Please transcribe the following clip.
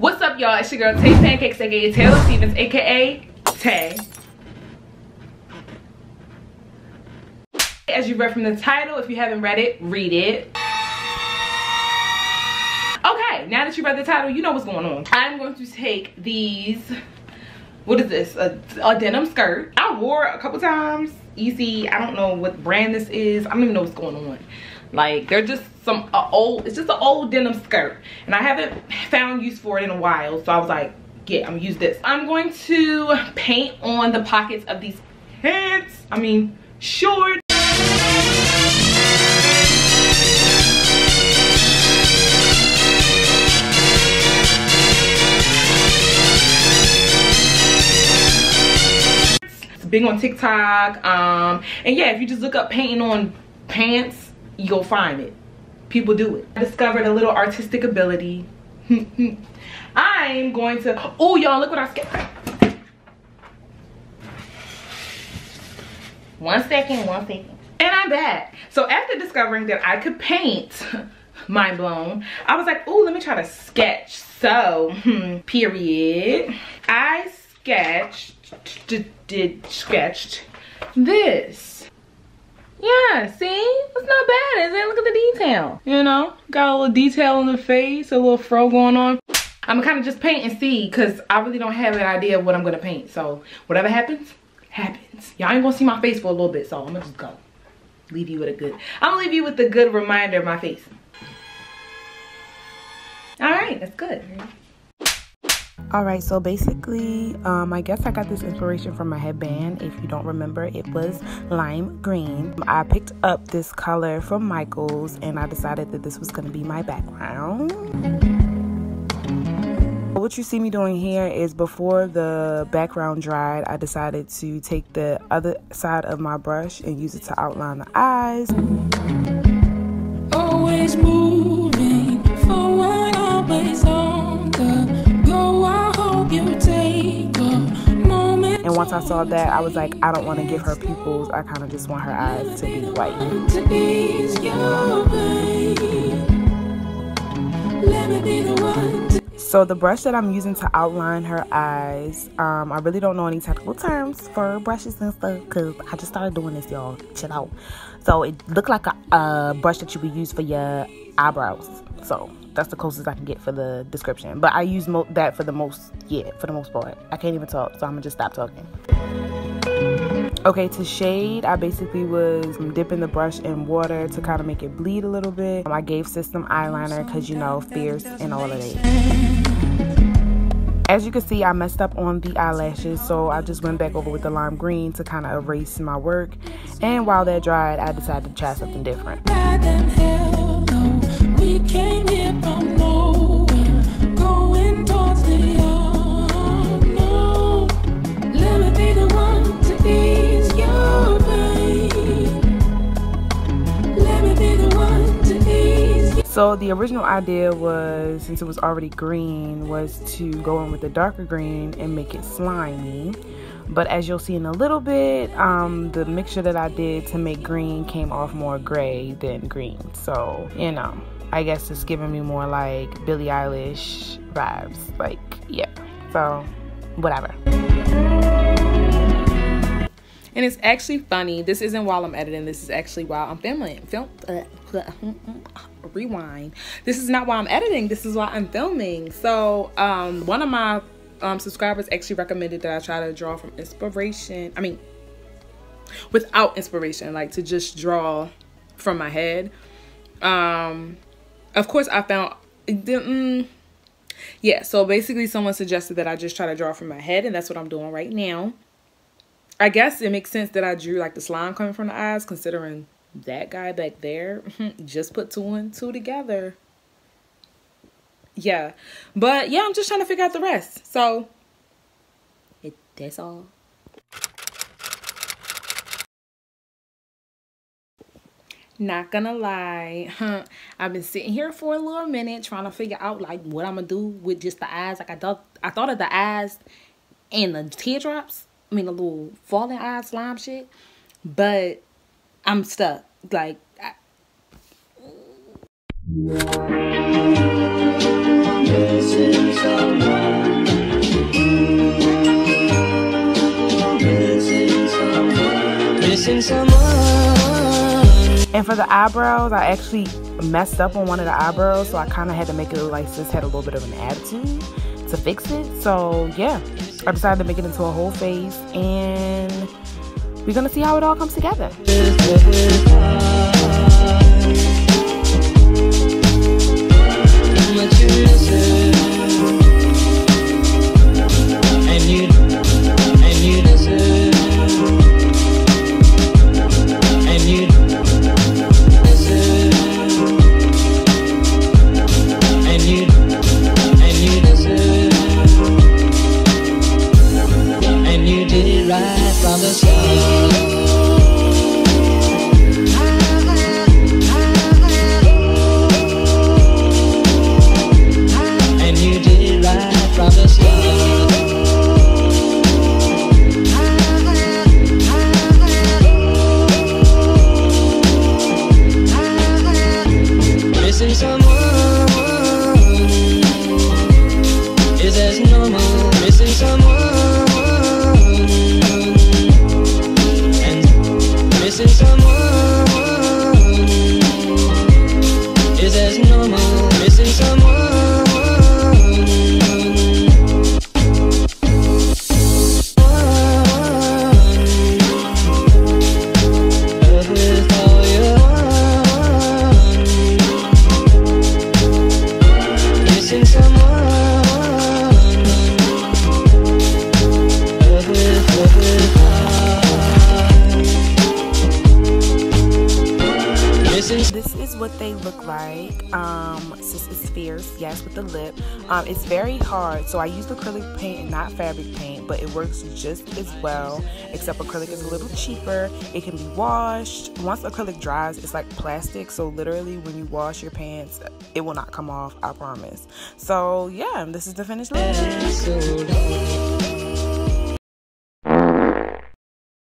What's up, y'all? It's your girl Tay Pancakes, aka Taylor Stevens, aka Tay. As you read from the title, if you haven't read it, read it. Okay, now that you read the title, you know what's going on. I'm going to take these, what is this, a denim skirt. I wore it a couple times, easy. I don't know what brand this is. I don't even know what's going on. Like, they're just some old, it's just an old denim skirt, and I haven't found use for it in a while, so I was like, yeah, I'm gonna use this. I'm going to paint on the pockets of these pants, I mean shorts. It's big on TikTok, and yeah, if you just look up painting on pants, you'll find it. People do it. I discovered a little artistic ability. I'm going to, oh y'all, look what I skipped. One second. And I'm back. So after discovering that I could paint, mind blown, I was like, oh, let me try to sketch. So, period. I sketched this. Yeah, see? It's not bad, is it? Look at the detail. You know? Got a little detail on the face, a little fro going on. I'm kind of just paint and see, because I really don't have an idea of what I'm going to paint. So, whatever happens, happens. Y'all ain't going to see my face for a little bit, so I'm going to just go. Leave you with a good... I'm going to leave you with a good reminder of my face. Alright, that's good. Alright, so basically, I guess I got this inspiration from my headband. If you don't remember, it was lime green. I picked up this color from Michaels, and I decided that this was going to be my background. What you see me doing here is, before the background dried, I decided to take the other side of my brush and use it to outline the eyes. Always moving forward, always on the go. I hope you take a moment. And once I saw that, I was like, I don't want to give her pupils. I kind of just want her eyes to be white. So the brush that I'm using to outline her eyes, I really don't know any technical terms for brushes and stuff, because I just started doing this, y'all. Chill out. So it looked like a brush that you would use for your eyebrows. So that's the closest I can get for the description, but I use that for the most part. I can't even talk, so I'm gonna just stop talking. Okay, to shade, I basically was dipping the brush in water to kind of make it bleed a little bit. I gave System eyeliner, because you know, fierce and all of that. As you can see, I messed up on the eyelashes, so I just went back over with the lime green to kind of erase my work, and while that dried, I decided to try something different. We came here from nowhere, going towards the unknown. Let me be the one to ease your pain. Let me be the one to ease your... So the original idea was, since it was already green, was to go in with a darker green and make it slimy. But as you'll see in a little bit, the mixture that I did to make green came off more gray than green. So, you know, I guess it's giving me more like Billie Eilish vibes. Like, yeah. So, whatever. And it's actually funny. This isn't while I'm editing. This is actually while I'm filming. This is not while I'm editing. This is while I'm filming. So, one of my subscribers actually recommended that I try to draw from inspiration. I mean, without inspiration, like to just draw from my head. Of course, I found... yeah, so basically someone suggested that I just try to draw from my head, and that's what I'm doing right now. I guess it makes sense that I drew like the slime coming from the eyes, considering that guy back there. Just put two and two together. Yeah, but yeah, I'm just trying to figure out the rest. So, that's all. Not gonna lie, I've been sitting here for a little minute trying to figure out like what I'm gonna do with just the eyes. Like I thought of the eyes and the teardrops. I mean, the little falling eye slime shit. But I'm stuck. Like. This is And for the eyebrows, I actually messed up on one of the eyebrows, so I kind of had to make it look like sis had a little bit of an attitude to fix it. So yeah, I decided to make it into a whole face, and we're gonna see how it all comes together. What they look like. Sis is fierce, yes, with the lip. It's very hard, so I used acrylic paint and not fabric paint, but it works just as well, except acrylic is a little cheaper. It can be washed. Once acrylic dries, it's like plastic, so literally when you wash your pants, it will not come off, I promise. So yeah, this is the finished look.